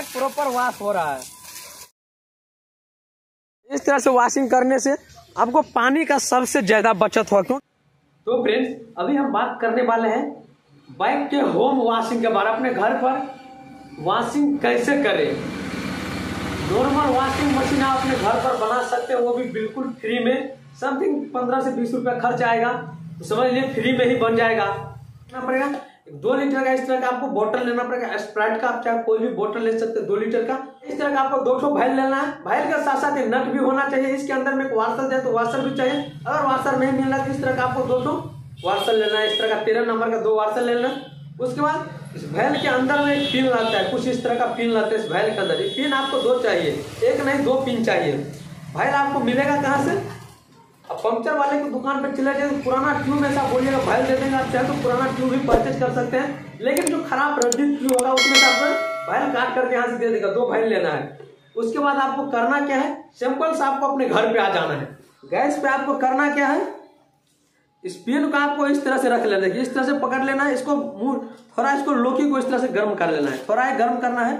है, proper wash हो रहा है। इस तरह से वॉशिंग करने से आपको पानी का सबसे ज्यादा बचत होगा। तो फ्रेंड्स, अभी हम बात करने वाले हैं बाइक के होम वॉशिंग के बारे में। अपने घर पर वॉशिंग कैसे करें। नॉर्मल वॉशिंग मशीन आप अपने घर पर बना सकते हो, वो भी बिल्कुल फ्री में। समथिंग 15 से 20 रुपया खर्च आएगा, तो समझ लीजिए फ्री में ही बन जाएगा। करना पड़ेगा 2 लीटर का इस तरह का आपको बोतल लेना पड़ेगा, स्प्राइट का। आप चाहे कोई भी बोतल ले सकते हैं 2 लीटर का। इस तरह का आपको 2 भाइल लेना है। भाइल के साथ साथ नट भी होना चाहिए। इसके अंदर में एक वाशर चाहिए तो वाशर भी चाहिए। अगर वाशर नहीं मिल रहा तो इस तरह का आपको 2 वाशर लेना है। इस तरह का 13 नंबर का 2 वाशर लेना है। उसके बाद इस भाइल के अंदर में एक पिन लगता है, कुछ इस तरह का पिन लगता है इस भाइल के अंदर। पिन आपको 2 चाहिए, एक नहीं 2 पिन चाहिए। भाइल आपको मिलेगा कहाँ से? अब पंक्चर वाले की दुकान पर चले जाए तो पुराना ट्यूब ऐसा बोलिएगा भाइल दे देंगे। आप चाहे तो पुराना ट्यूब भी परचेज कर सकते हैं, लेकिन जो खराब रद्दित ट्यूब होगा उसमें से आपको भाइल काट करके यहाँ से दे देगा। 2 भाइल लेना है। उसके बाद आपको करना क्या है, सिंपल से आपको अपने घर पे आ जाना है। गैस पे आपको करना क्या है, इस पेन को आपको इस तरह से रख लेना है, इस तरह से पकड़ लेना है। इसको थोड़ा इसको लोकी को इस तरह से गर्म कर लेना है, थोड़ा गर्म करना है।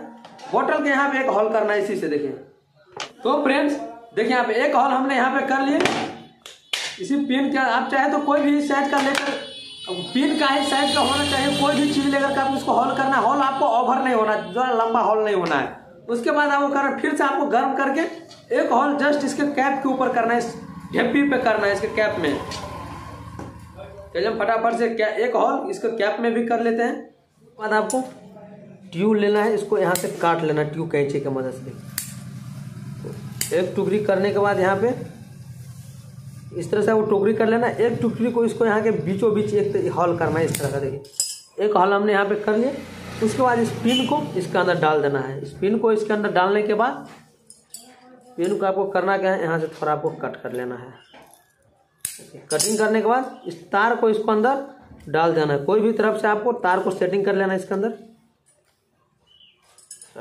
बोतल के यहाँ पे एक हॉल करना है इसी से। देखिए तो फ्रेंड्स, देखिए यहाँ पे एक हॉल हमने यहाँ पे कर लिए। इसी पिन का आप चाहे तो कोई भी साइड का लेकर, पिन का ही साइड का होना चाहिए। कोई भी चीज़ लेकर के आप उसको हॉल करना है। हॉल आपको ओवर नहीं होना, ज़्यादा लंबा हॉल नहीं होना है। उसके बाद आपको करना फिर से आपको गर्म करके एक हॉल जस्ट इसके कैप के ऊपर करना है, इस ढेपी पे करना है इसके कैप में। चलिए हम फटाफट से एक हॉल इसके कैप में भी कर लेते हैं। उसके बाद आपको ट्यूब लेना है, इसको यहाँ से काट लेना ट्यूब कैंची की मदद से। एक टुकड़ी करने के बाद यहाँ पर इस तरह से वो टोकरी कर लेना। एक टुकड़ी को इसको यहाँ के बीचों बीच एक हॉल करना है इस तरह का। देखिए एक हॉल हमने यहाँ पे कर लिया। उसके बाद इस पिन को इसके अंदर डाल देना है। इस पिन को इसके अंदर डालने के बाद पिन को आपको करना क्या है, यहाँ से थोड़ा आपको कट कर लेना है। कटिंग करने के बाद इस तार को इसको अंदर डाल देना है। कोई भी तरफ से आपको तार को सेटिंग कर लेना है इसके अंदर।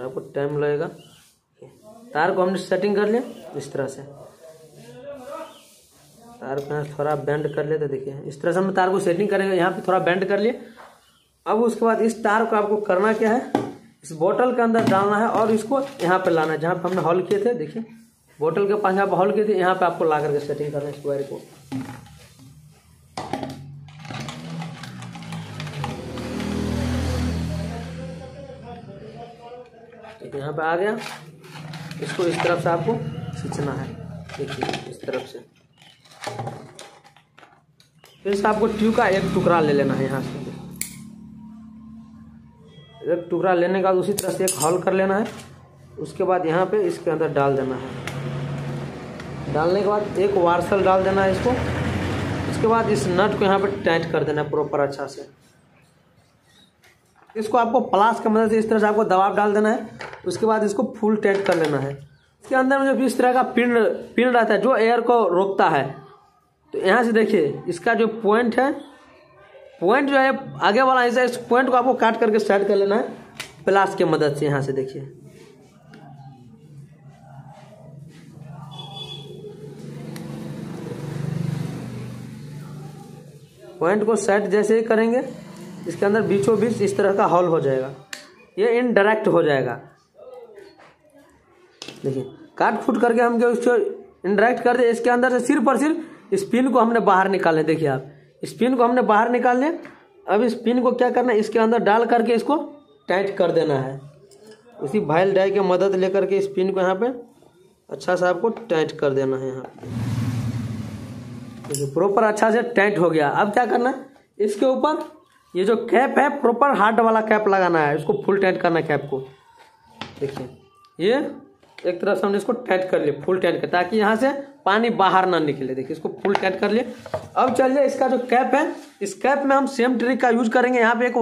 आपको टाइम लगेगा। तार को हमने सेटिंग कर लिया इस तरह से। तार को थोड़ा बेंड कर लेते, देखिए इस तरह से हम तार को सेटिंग करेंगे। यहाँ पे थोड़ा बेंड कर लिए। अब उसके बाद इस तार को आपको करना क्या है, इस बोतल के अंदर डालना है और इसको यहाँ पे लाना है जहाँ पे हमने हॉल किए थे। देखिए बोतल के पास यहाँ पे हॉल किए थे, यहाँ पे आपको ला करके सेटिंग करना है इस वायर को। यहाँ पे आ गया। इसको इस तरफ से आपको खींचना है, देखिए इस तरफ से। फिर आपको ट्यूब का एक टुकड़ा ले लेना है, यहाँ से एक टुकड़ा लेने के बाद उसी तरह से एक हॉल कर लेना है। उसके बाद यहाँ पे इसके अंदर डाल देना है। डालने के बाद एक वार्सल डाल देना है इसको। उसके बाद इस नट को यहाँ पे टाइट कर देना है प्रॉपर अच्छा से। इसको आपको प्लास की मदद से इस तरह से आपको दबाव डाल देना है। उसके बाद इसको फुल टाइट कर लेना है। इसके अंदर में जो इस तरह का पिन रहता है जो एयर को रोकता है, तो यहाँ से देखिए इसका जो पॉइंट है, पॉइंट जो है आगे वाला हिस्सा, इस पॉइंट को आपको काट करके साइड कर लेना है प्लास की मदद से। यहाँ से देखिए पॉइंट को साइड जैसे ही करेंगे इसके अंदर बीचों बीच इस तरह का हॉल हो जाएगा। ये इनडायरेक्ट हो जाएगा। देखिए काट फूट करके हम क्या उसको इनडायरेक्ट कर दे। इसके अंदर से सिर्फ और सिर्फ इस पिन को हमने बाहर निकाले। देखिए आप इस पिन को हमने बाहर निकाल लें। अब इस पिन को क्या करना है, इसके अंदर डाल करके इसको टाइट कर देना है। उसी भाइल डाई की मदद लेकर के इस पिन को यहाँ पे अच्छा सा आपको टाइट कर देना है। यहाँ देखिए प्रॉपर अच्छा से टाइट हो गया। अब क्या करना है, इसके ऊपर ये जो कैप है प्रॉपर हार्ड वाला कैप लगाना है। इसको फुल टाइट करना है कैप को। देखिए ये एक तरफ से हमने इसको टाइट कर लिया, फुल टाइट कर, ताकि यहाँ से पानी बाहर ना निकले। देखिए इसको फुल टाइट कर लिए। अब चलिए इसका जो कैप है, इस कैप में हम सेम ट्रिक का यूज करेंगे। यहाँ पे एक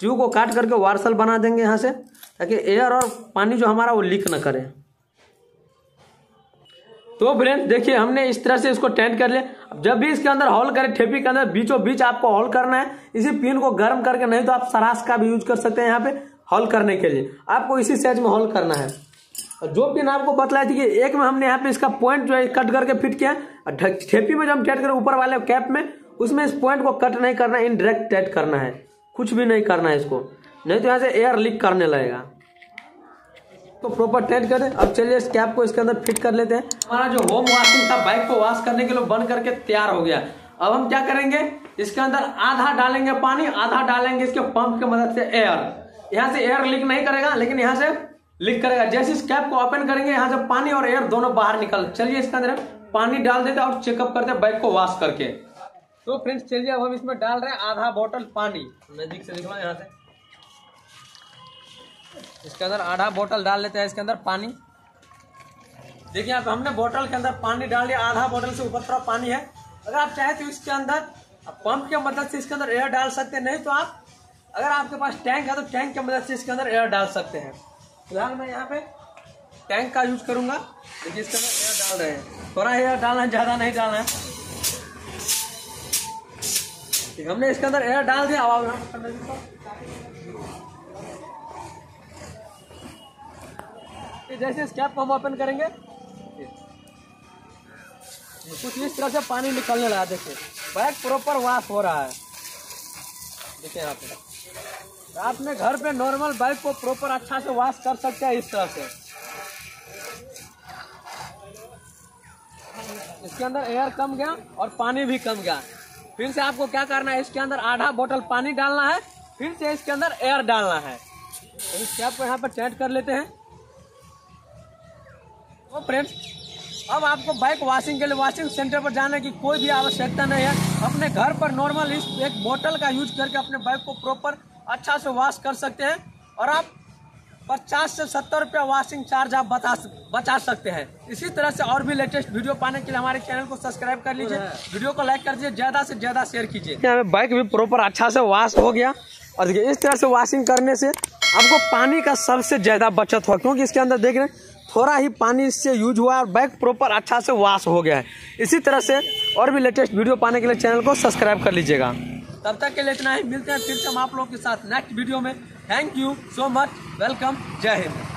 ट्यूब को काट करके वार्सल बना देंगे यहाँ से, ताकि एयर और पानी जो हमारा वो लीक ना करे। तो फ्रेंड्स देखिए हमने इस तरह से इसको टाइट कर लिया। अब जब भी इसके अंदर हॉल करें, ठेपी के अंदर बीचों बीच आपको हॉल करना है। इसी पिन को गर्म करके, नहीं तो आप सरास का भी यूज कर सकते हैं यहाँ पे हॉल करने के लिए। आपको इसी साइज में हॉल करना है। और जो पिन आपको बतलाई थी कि एक में हमने यहाँ पे इसका पॉइंट जो है कट करके फिट किया, और ठेपी में जो हम टाइट करें ऊपर वाले कैप में, उसमें इस पॉइंट को कट नहीं करना है, इनडायरेक्ट टाइट करना है। कुछ भी नहीं करना है इसको, नहीं तो यहाँ से एयर लीक करने लगेगा। को प्रॉपर टाइट करें। अब चलिए इस कैप को इसके अंदर फिट कर लेते हैं। हमारा जो होम वॉशिंग था बाइक को वॉश करने के लिए बंद करके तैयार हो गया। अब हम क्या करेंगे, इसके अंदर आधा डालेंगे पानी, आधा डालेंगे इसके पंप की मदद से एयर। यहाँ से एयर लीक नहीं करेगा लेकिन यहाँ से लीक करेगा। जैसे इस कैप को ओपन करेंगे यहाँ से पानी और एयर दोनों बाहर निकल। चलिए इसके अंदर पानी डाल देते हैं और चेकअप करते हैं बाइक को वॉश करके। तो फ्रेंड्स चलिए अब हम इसमें डाल रहे हैं आधा बोतल पानी। नजदीक से निकला यहाँ से, इसके अंदर आधा बोतल डाल लेते हैं इसके अंदर पानी। देखिए आप हमने बोतल के अंदर पानी डाल दिया, आधा बोतल से ऊपर थोड़ा पानी है। अगर आप चाहे तो इसके अंदर पंप की मदद से इसके अंदर एयर डाल सकते हैं, नहीं तो आप अगर आपके पास टैंक है तो टैंक की मदद से इसके अंदर एयर डाल सकते हैं। फिलहाल मैं यहाँ पे टैंक का यूज करूँगा। देखिए इसके अंदर एयर डाल रहे हैं, थोड़ा एयर डालना है, ज़्यादा नहीं डालना है। हमने इसके अंदर एयर डाल दिया। अब जैसे इस कैप को हम ओपन करेंगे कुछ इस तरह से पानी निकलने लगा। देखिए बाइक प्रॉपर वॉश हो रहा है। देखिए यहाँ पे आपने घर पे नॉर्मल बाइक को प्रॉपर अच्छा से वॉश कर सकते हैं इस तरह से। इसके अंदर एयर कम गया और पानी भी कम गया। फिर से आपको क्या करना है, इसके अंदर आधा बोतल पानी डालना है, फिर से इसके अंदर एयर डालना है। तो इस कैप को यहाँ पर टाइट कर लेते हैं। तो फ्रेंड्स अब आपको बाइक वॉशिंग के लिए वॉशिंग सेंटर पर जाने की कोई भी आवश्यकता नहीं है। अपने घर पर नॉर्मल इस एक बोतल का यूज करके अपने बाइक को प्रॉपर अच्छा से वॉश कर सकते हैं और आप 50 से 70 रुपया वॉशिंग चार्ज आप बचा सकते हैं। इसी तरह से और भी लेटेस्ट वीडियो पाने के लिए हमारे चैनल को सब्सक्राइब कर लीजिए, वीडियो को लाइक कर दीजिए, ज़्यादा से ज़्यादा शेयर कीजिए। यहाँ पे बाइक भी प्रॉपर अच्छा से वॉश हो गया। और देखिए इस तरह से वॉशिंग करने से आपको पानी का सबसे ज़्यादा बचत हुआ, क्योंकि इसके अंदर देख रहे हैं थोड़ा ही पानी इससे यूज हुआ और बाइक प्रॉपर अच्छा से वॉश हो गया है। इसी तरह से और भी लेटेस्ट वीडियो पाने के लिए चैनल को सब्सक्राइब कर लीजिएगा। तब तक के लिए इतना ही, मिलते हैं फिर से हम आप लोगों के साथ नेक्स्ट वीडियो में। Thank you so much, welcome, जय हिंद।